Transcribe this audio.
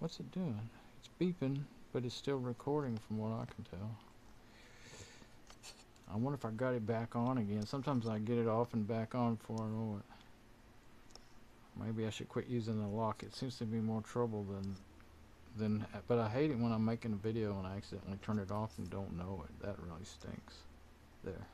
What's it doing? It's beeping, but it's still recording from what I can tell. I wonder if I got it back on again. Sometimes I get it off and back on before I know it. Maybe I should quit using the lock. It seems to be more trouble than but I hate it when I'm making a video and I accidentally turn it off and don't know it. That really stinks. There.